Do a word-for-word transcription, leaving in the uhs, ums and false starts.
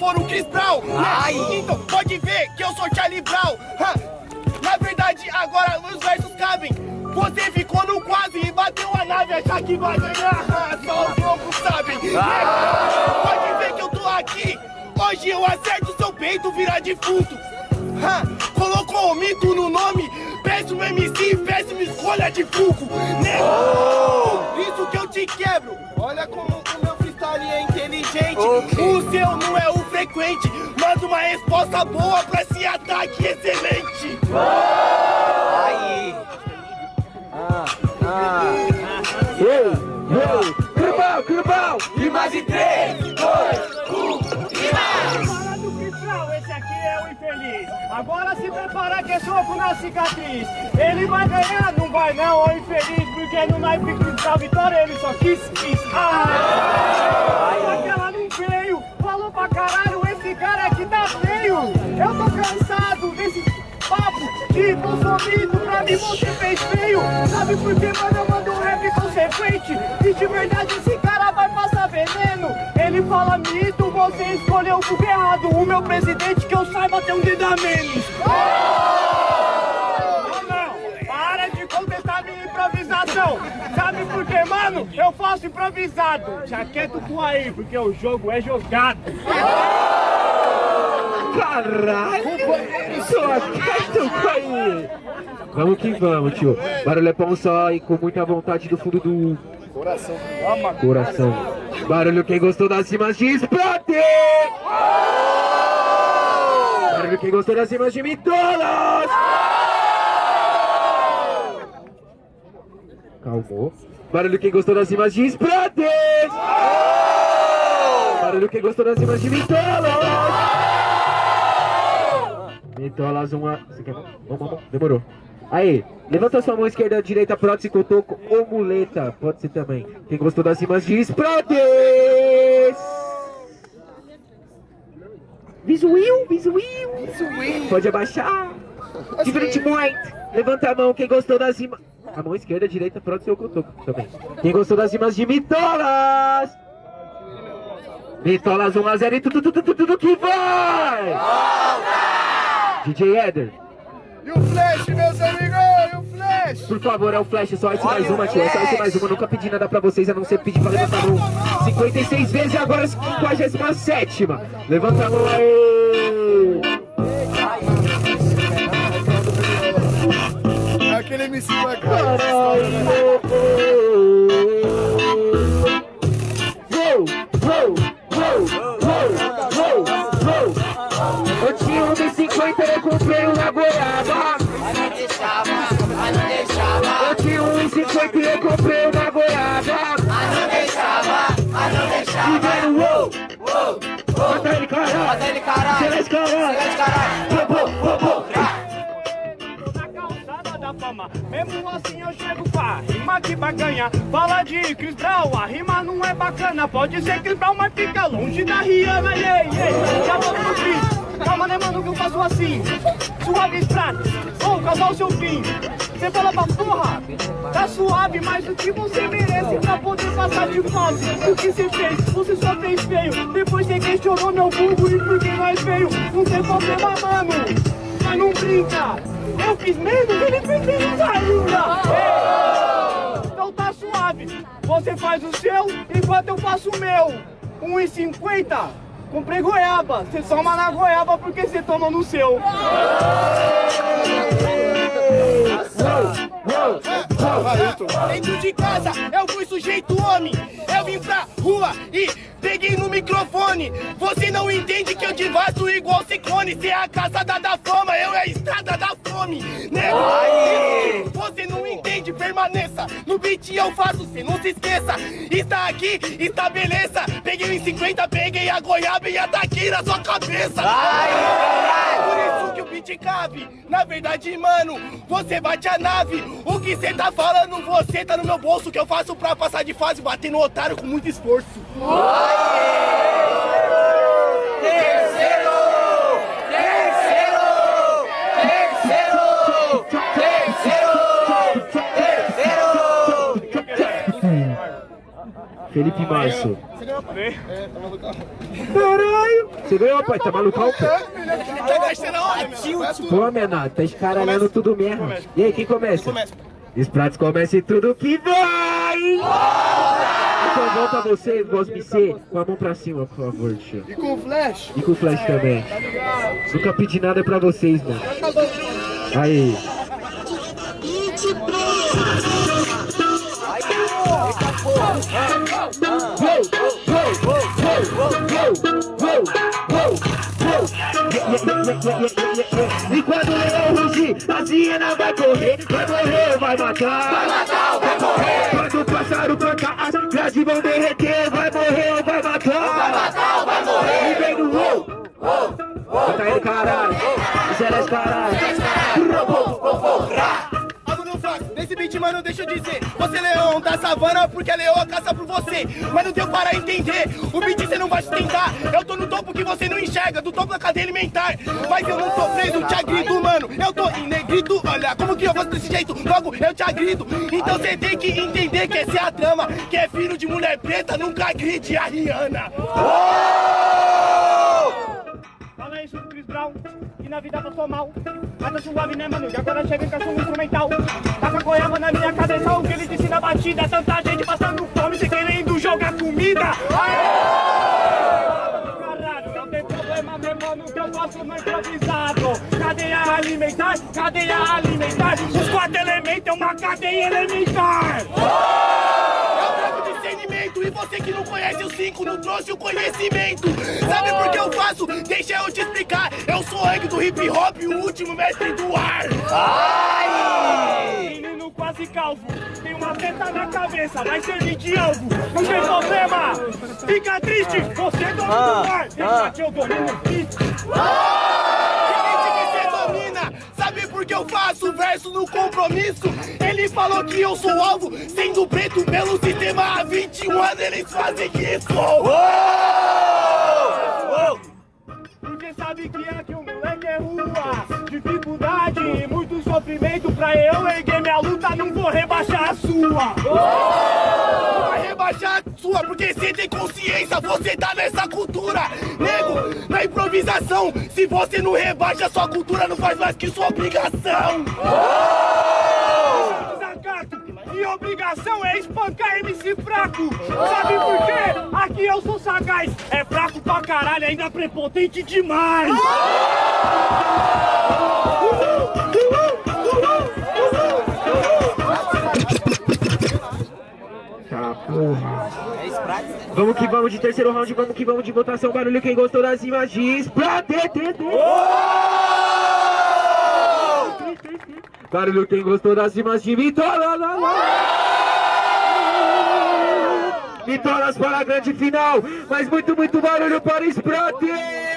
for um Chris Brown, né? Então pode ver que eu sou Charlie Brown. Ha. Na verdade, agora os versos cabem. Você ficou no quase e bateu a nave. Achar que vai ganhar, só os loucos sabem. Ah. Pode ver que eu tô aqui. Hoje eu acerto seu peito, virar defunto. Ha. Colocou o mito no nome. Péssimo M C, péssima escolha de fuco, né? Oh. Isso que eu te quebro. Olha como o meu freestyle é inteligente. Okay. O seu não é o frequente. Mas uma resposta boa pra esse ataque excelente. Oh. Aí. Ah, ah. Eu, eu. Cribão, cribão. E mais de três, dois, um. E mais. Agora se preparar que é soco na cicatriz. Ele vai ganhar, não vai não, ó infeliz. Porque no naipe da vitória ele só quis, quis. Ah, só que ela não veio. Falou pra caralho, esse cara aqui tá feio. Eu tô cansado desse papo de consumido. Pra mim você fez feio. Sabe por que, mano, eu mando um rap consequente? E de verdade esse cara vai passar veneno. Ele fala mito, você escolheu o tudo errado. O meu presidente, que eu saiba, tem um dedo a menos. Não, não, para de contestar minha improvisação. Sabe por que, mano? Eu faço improvisado. Já quieto tu aí, porque o jogo é jogado. Caralho, só quieto tu aí. Vamos que vamos, tio. Barulhepão sai com muita vontade do fundo do... Coração. Coração. Barulho quem gostou das rimas de SPRATZ! Oh! Barulho quem gostou das rimas de MITOLAS! Oh! Calmou. Barulho quem gostou das rimas de SPRATZ! Oh! Barulho quem gostou das rimas de MITOLAS! Oh! MITOLAS uma... Você quer... Demorou. Aí, levanta sua mão esquerda, direita, prótese, cotoco ou muleta. Pode ser também. Quem gostou das rimas de SPRATZ? Visuil, visuil, visuil. Pode abaixar. De frente muito. Levanta a mão, quem gostou das rimas... A mão esquerda, direita, prótese ou cotoco também. Quem gostou das rimas de MITOLAS? MITOLAS um a zero e tudo, tudo, tudo, tudo que vai! D J Eder. E o Flash, meus amigos, e o Flash! Por favor, é o Flash, só esse mais uma, tio, só esse mais uma, nunca pedi nada pra vocês, a não ser pedir pra levantar a mão cinquenta e seis vezes e agora cinquenta e sete. Levanta a mão aí! É aquele M C vai cinquenta eu comprei uma goiaba. Mas não deixava, mas não deixava. Eu tinha um e cinquenta eu comprei uma goiaba. Mas não deixava, mas não deixava. Diga uou, uou, uou. Mata ele, caralho. Mata ele, caralho. Será de caralho. Será de caralho. Vou, vou, vou, da fama. Mesmo assim eu chego com a rima que vai ganhar. Fala de Chris Brown, a rima não é bacana. Pode ser Chris Brown, mas fica longe da Rihanna. Yeah, yeah. Já vou pro Chris. Calma, né, mano, que eu faço assim. Suave, SPRATZ, vou causar o seu fim. Você fala pra porra, tá suave, mas o que você merece pra poder passar de fase? O que você fez? Você só fez feio. Depois você questionou meu vulgo e por que nós veio. Não tem problema, mano, mas não brinca. Eu fiz menos, ele fez menos ainda. Então tá suave, você faz o seu enquanto eu faço o meu. um e cinquenta. Comprei goiaba, você toma na goiaba porque você toma no seu. Dentro de casa eu fui sujeito homem. Eu vim pra rua e peguei no microfone. Você não entende que eu devasto igual ciclone. Você é a casada da fama, eu é a estrada da fome. Negócio, você não entende, permaneça. No beat eu faço, você não se esqueça. Está aqui, está beleza. Peguei em cinquenta, peguei a goiaba e a daqui na sua cabeça. Ai, por isso que o beat cabe. Na verdade, mano, você bate a nave. O que você tá falando, você tá no meu bolso. Que eu faço pra passar de fase, bater no otário com muito esforço. Ai, terceiro, terceiro, terceiro, terceiro, terceiro. Felipe Márcio. Você ganhou, pai? É, tá malucão. Caralho! Você ganhou, pai? Tá malucão? Tá gastando aonde? Pô, menor, tá escaralhando tudo mesmo. E aí, quem começa? Spratz começa e tudo que vem! Então volta vocês, Gosmicê, com a mão pra cima, por favor, tio. E com o flash? E com o flash também. Nunca pedi nada pra vocês, mano. Aí. E quando o leão rugir, a hiena vai correr. Vai morrer, vai matar. Vai matar ou vai morrer. Quando o pássaro cantar, as grades vão derreter. Vai morrer ou vai matar. Vai matar ou vai morrer. E vem no ou, ou, ou. Bota ele, caralho. Isso é caralho. Nesse beat, mano, deixa eu dizer, você é leão da savana porque a leoa caça por você. Mas não deu para entender, o beat você não vai sustentar. Eu tô no topo que você não enxerga, do topo da cadeia alimentar. Mas eu não tô preso, te agrido, mano, eu tô em negrito. Olha, como que eu faço desse jeito? Logo eu te agrido. Então você tem que entender que essa é a trama. Que é filho de mulher preta, nunca agride a Rihanna. Fala aí, chuta o Chris Brown, que na vida passou mal. Mas eu suave, né, mano? E agora chega em cachorro instrumental. Taca goiaba na minha cabeça, o que ele disse na batida. Tanta gente passando fome, você querendo jogar comida. Aê! Caralho, não tem problema, meu mano, que eu faço no improvisado. Cadeia alimentar, cadeia alimentar. Os quatro elementos é uma cadeia elementar. E você que não conhece os cinco, não trouxe o conhecimento. Sabe por que eu faço? Deixa eu te explicar. Eu sou o rei do hip hop, o último mestre do ar. Ai! Menino quase calvo, tem uma teta na cabeça, vai servir de algo. Não tem problema, fica triste. Você domina o ar, deixa que eu domino o beat. Sabe por que eu faço verso no compromisso? Ele falou que eu sou alvo, sendo preto pelo sistema. Há vinte e um anos eles fazem isso. Oh! Oh! Porque sabe que aqui o moleque é rua. Dificuldade e muito sofrimento. Pra eu erguer minha luta, não vou rebaixar a sua. Oh! Não vai rebaixar a sua, porque você tem consciência, você tá nessa cultura. Nego, na improvisação, se você não rebaixa a sua cultura, não faz mais que sua obrigação. Oh! Desacato. Minha obrigação é espancar M C fraco. Sabe por quê? Aqui eu sou sagaz. É fraco pra caralho, ainda prepotente demais. Tá, porra. Vamos que vamos de terceiro round, vamos que vamos de votação. Barulho, quem gostou das imagens pra D D D. Barulho, quem gostou das rimas de Mitolas? Mitolas para a grande final, mas muito, muito barulho para Spratz!